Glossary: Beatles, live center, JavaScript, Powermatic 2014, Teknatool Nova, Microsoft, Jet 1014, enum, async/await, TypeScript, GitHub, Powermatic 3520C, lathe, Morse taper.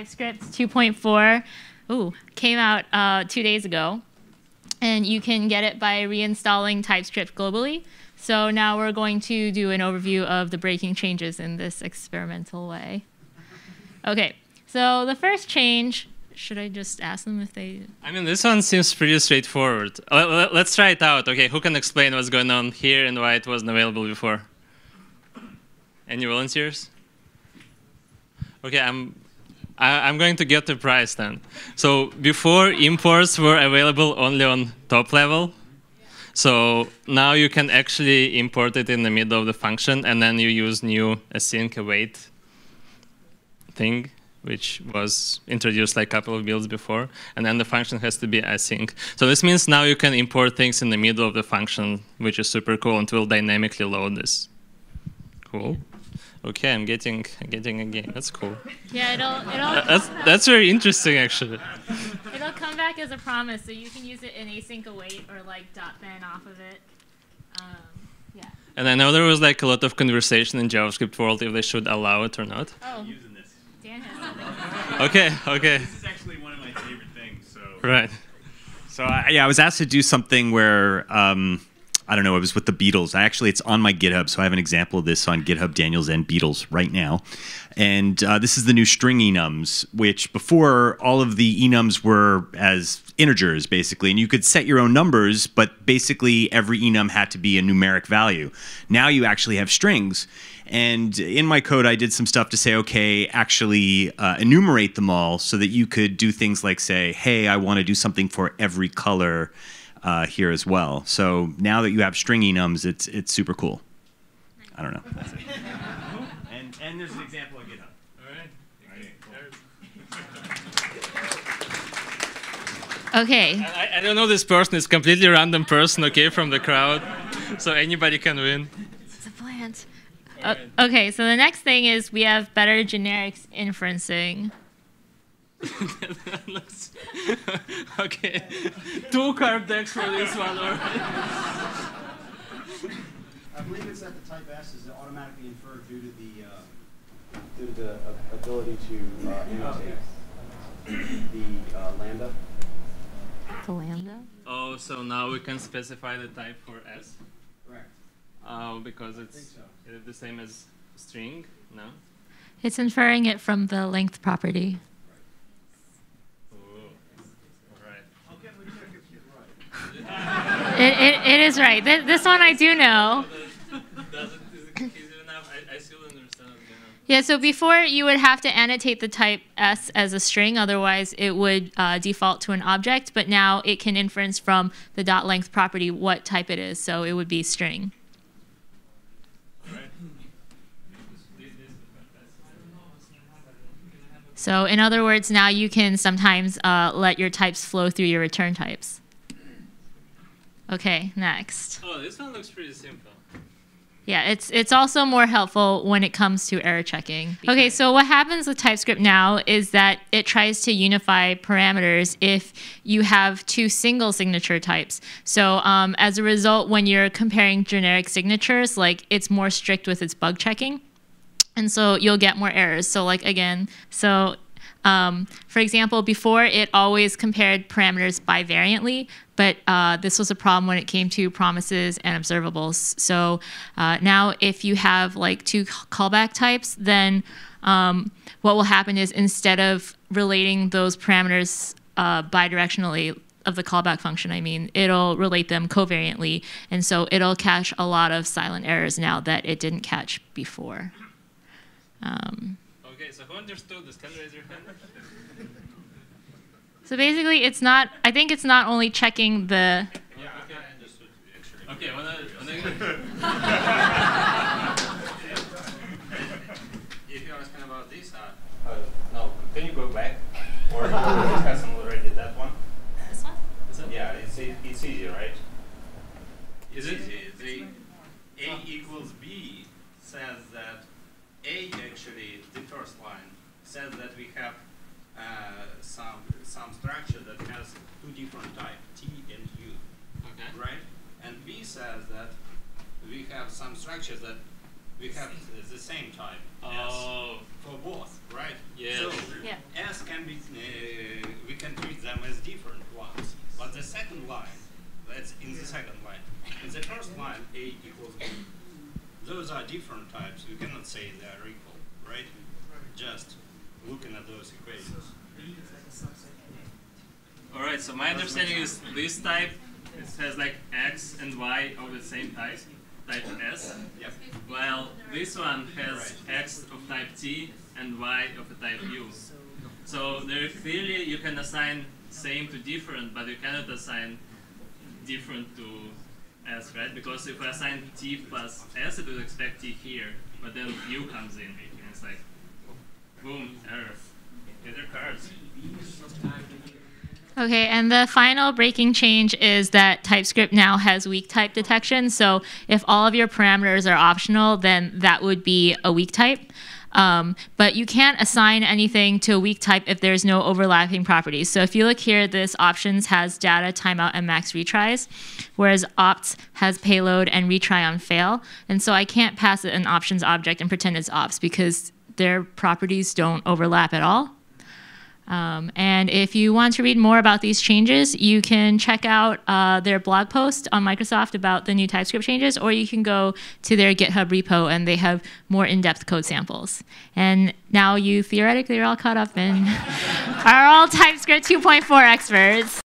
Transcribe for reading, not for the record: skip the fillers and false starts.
TypeScript 2.4 came out 2 days ago. And you can get it by reinstalling TypeScript globally. So now we're going to do an overview of the breaking changes in this experimental way. OK, so the first change, should I just ask them if they? I mean, this one seems pretty straightforward. Let's try it out. OK, who can explain what's going on here and why it wasn't available before? Any volunteers? OK, I'm going to get the prize then. So before, imports were available only on top level. So now you can actually import it in the middle of the function, and then you use new async await thing, which was introduced like a couple of builds before. And then the function has to be async. So this means now you can import things in the middle of the function, which is super cool, and will dynamically load this. Cool. Okay, I'm getting a game. That's cool. Yeah, it'll that's very interesting, actually. It'll come back as a promise, so you can use it in async await or like .ben off of it. Yeah. And I know there was like a lot of conversation in JavaScript world if they should allow it or not. Oh, using this. Dan has something. Okay. This is actually one of my favorite things. So. Right. So I was asked to do something where. I don't know, it was with the Beatles. Actually, it's on my GitHub, so I have an example of this on GitHub, Daniels and Beatles right now. And this is the new string enums, which before all of the enums were as integers, basically. And you could set your own numbers, but basically every enum had to be a numeric value. Now you actually have strings. And in my code, I did some stuff to say, OK, actually enumerate them all so that you could do things like say, hey, I want to do something for every color. Here as well. So now that you have string enums, it's super cool. I don't know. and there's an example on GitHub. All right. Cool. Okay. I don't know this person. It's a completely random person. Okay, from the crowd, so anybody can win. It's a plant. Okay. So the next thing is we have better generics inferencing. Okay, two card decks for this one. I believe it's that the type S is automatically inferred due to the ability to annotate the lambda. The lambda. Oh, so now we can specify the type for S. Correct. Because it's the same as string. No. It's inferring it from the length property. It is right. This one I do know. Yeah, so before you would have to annotate the type S as a string, otherwise it would default to an object, but now it can inference from the dot length property what type it is, so it would be string. So in other words, now you can sometimes let your types flow through your return types. Okay, next. Oh, this one looks pretty simple. Yeah, it's also more helpful when it comes to error checking. Okay, so what happens with TypeScript now is that it tries to unify parameters if you have two single signature types. So as a result, when you're comparing generic signatures, like it's more strict with its bug checking. And so you'll get more errors. So like again, so for example, before it always compared parameters bivariantly, but this was a problem when it came to promises and observables. So now if you have like two callback types, then what will happen is instead of relating those parameters bidirectionally of the callback function, it'll relate them covariantly. And so it'll catch a lot of silent errors now that it didn't catch before. Okay, so who understood this? Can you raise your hand? So basically, it's not. I think it's not only checking the. Yeah, okay, I understood. Okay, if you're asking about this, no, can you go back? Or we discussed already that one. This one? This one? Yeah, it's easy, right? Is it easy? A equals B says that. A actually, the first line, says that we have some structure that has two different types, T and U, okay. Right? And B says that we have some structure that We have the same type as for both, right? Yeah. So yeah. As can be, we can treat them as different ones. But the second line, that's in the second line. In the first line, A equals B. Those are different types. We cannot say they are equal, right? Just looking at those equations. All right. So my understanding is this type, it says like X and Y of the same type. Type S, yep. While this one has X of type T and Y of a type U. So there is clearly you can assign same to different, but you cannot assign different to S, right? Because if I assign T plus S, it will expect T here, but then U comes in, and it's like, boom, error. Get your cards. Okay, and the final breaking change is that TypeScript now has weak type detection. So if all of your parameters are optional, then that would be a weak type. But you can't assign anything to a weak type if there's no overlapping properties. So if you look here, this options has data, timeout, and max retries, whereas opts has payload and retry on fail. And so I can't pass it an options object and pretend it's ops because their properties don't overlap at all. And if you want to read more about these changes, you can check out their blog post on Microsoft about the new TypeScript changes, or you can go to their GitHub repo, and they have more in-depth code samples. And now you theoretically are all caught up and are all TypeScript 2.4 experts.